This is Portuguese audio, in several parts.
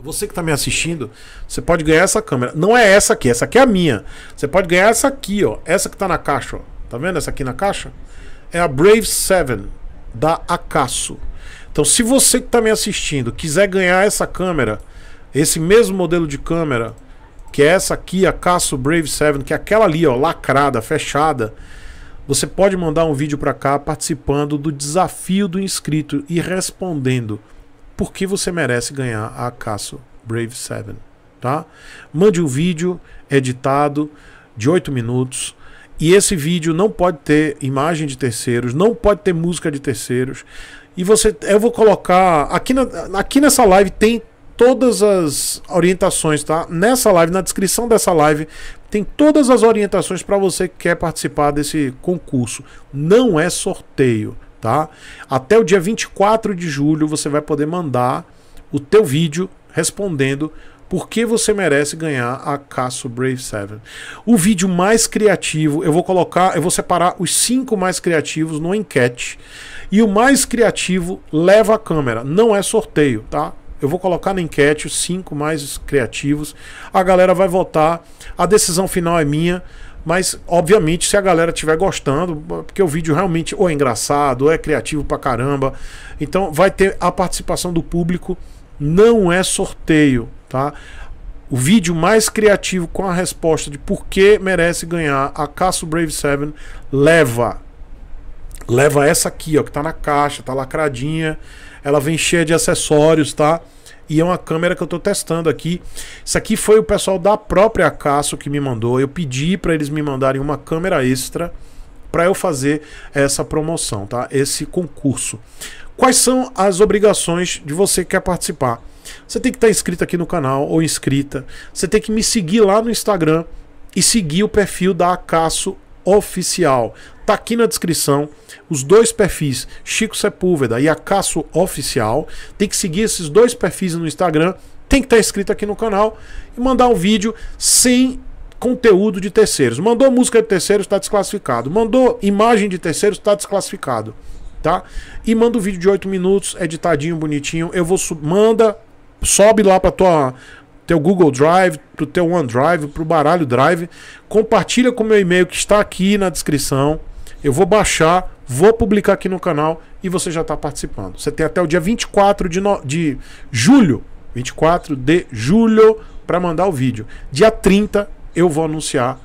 Você que está me assistindo, você pode ganhar essa câmera. Não é essa aqui é a minha. Você pode ganhar essa aqui, ó. Essa que está na caixa, ó. Tá vendo essa aqui na caixa? É a Brave 7 da Akaso. Então, se você que está me assistindo quiser ganhar essa câmera, esse mesmo modelo de câmera, que é essa aqui, a Akaso Brave 7, que é aquela ali, ó, lacrada, fechada, você pode mandar um vídeo para cá participando do desafio do inscrito e respondendo por que você merece ganhar a Akaso Brave 7, tá? Mande um vídeo editado de 8 minutos. E esse vídeo não pode ter imagem de terceiros, não pode ter música de terceiros. E você, eu vou colocar aqui, aqui nessa live tem todas as orientações, tá? Nessa live, na descrição dessa live, tem todas as orientações para você que quer participar desse concurso. Não é sorteio, tá? Até o dia 24 de julho você vai poder mandar o teu vídeo respondendo por que você merece ganhar a Akaso Brave 7. O vídeo mais criativo, eu vou separar os 5 mais criativos numa enquete. E o mais criativo leva a câmera, não é sorteio, tá? Eu vou colocar na enquete os 5 mais criativos. A galera vai votar. A decisão final é minha. Mas, obviamente, se a galera estiver gostando, porque o vídeo realmente ou é engraçado, ou é criativo pra caramba. Então, vai ter a participação do público. Não é sorteio, tá? O vídeo mais criativo com a resposta de por que merece ganhar a Akaso Brave 7 leva essa aqui, ó, que tá na caixa, tá lacradinha. Ela vem cheia de acessórios, tá? E é uma câmera que eu tô testando aqui. Isso aqui foi o pessoal da própria Akaso que me mandou. Eu pedi para eles me mandarem uma câmera extra para eu fazer essa promoção, tá? Esse concurso. Quais são as obrigações de você que quer participar? Você tem que estar inscrito aqui no canal ou inscrita. Você tem que me seguir lá no Instagram e seguir o perfil da Akaso Oficial. Tá aqui na descrição os dois perfis, Chico Sepúlveda e Akaso Oficial. Tem que seguir esses dois perfis no Instagram. Tem que estar inscrito aqui no canal e mandar um vídeo sem conteúdo de terceiros. Mandou música de terceiros, está desclassificado. Mandou imagem de terceiros, está desclassificado. Tá? E manda um vídeo de 8 minutos, editadinho, bonitinho. Sobe lá para teu Google Drive, pro teu OneDrive, pro baralho Drive. Compartilha com o meu e-mail que está aqui na descrição. Eu vou baixar, vou publicar aqui no canal e você já está participando. Você tem até o dia 24 de julho para mandar o vídeo. Dia 30 eu vou anunciar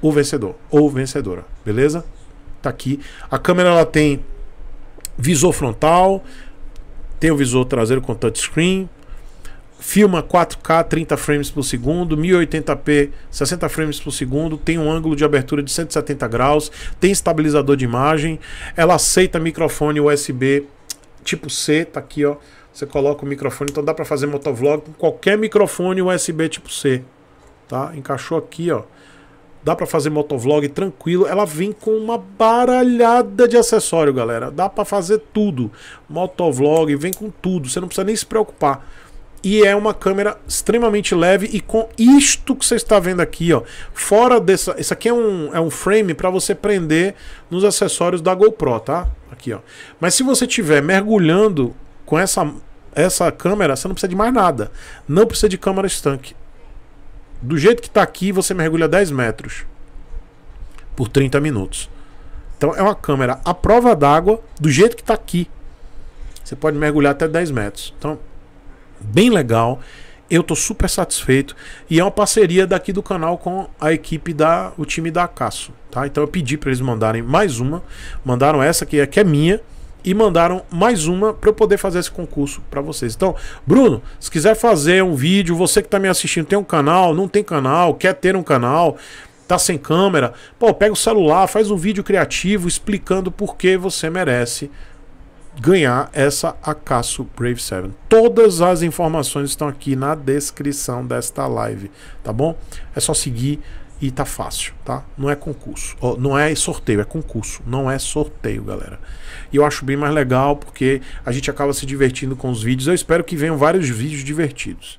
o vencedor ou vencedora, beleza? Tá aqui. A câmera ela tem visor frontal, tem o visor traseiro com touchscreen, filma 4K 30 frames por segundo, 1080p 60 frames por segundo, tem um ângulo de abertura de 170 graus, tem estabilizador de imagem, ela aceita microfone USB tipo C, tá aqui ó, você coloca o microfone, então dá para fazer motovlog com qualquer microfone USB tipo C, tá? Encaixou aqui ó. Dá pra fazer motovlog tranquilo. Ela vem com uma baralhada de acessório, galera. Dá pra fazer tudo. Motovlog, vem com tudo. Você não precisa nem se preocupar. E é uma câmera extremamente leve. E com isto que você está vendo aqui, ó. Fora dessa... Isso aqui é um frame pra você prender nos acessórios da GoPro, tá? Aqui, ó. Mas se você estiver mergulhando com essa câmera, você não precisa de mais nada. Não precisa de câmera estanque. Do jeito que está aqui, você mergulha 10 metros por 30 minutos. Então é uma câmera à prova d'água, do jeito que está aqui. Você pode mergulhar até 10 metros. Então, bem legal. Eu estou super satisfeito. E é uma parceria daqui do canal com a equipe, o time da Akaso. Tá? Então eu pedi para eles mandarem mais uma. Mandaram essa aqui, que é minha. E mandaram mais uma para eu poder fazer esse concurso para vocês. Então, Bruno, se quiser fazer um vídeo, você que tá me assistindo tem um canal, não tem canal, quer ter um canal, tá sem câmera, pô, pega o celular, faz um vídeo criativo explicando por que você merece ganhar essa Akaso Brave 7. Todas as informações estão aqui na descrição desta live, tá bom? É só seguir e tá fácil, tá? Não é concurso, não é sorteio, é concurso, não é sorteio, galera. E eu acho bem mais legal porque a gente acaba se divertindo com os vídeos. Eu espero que venham vários vídeos divertidos.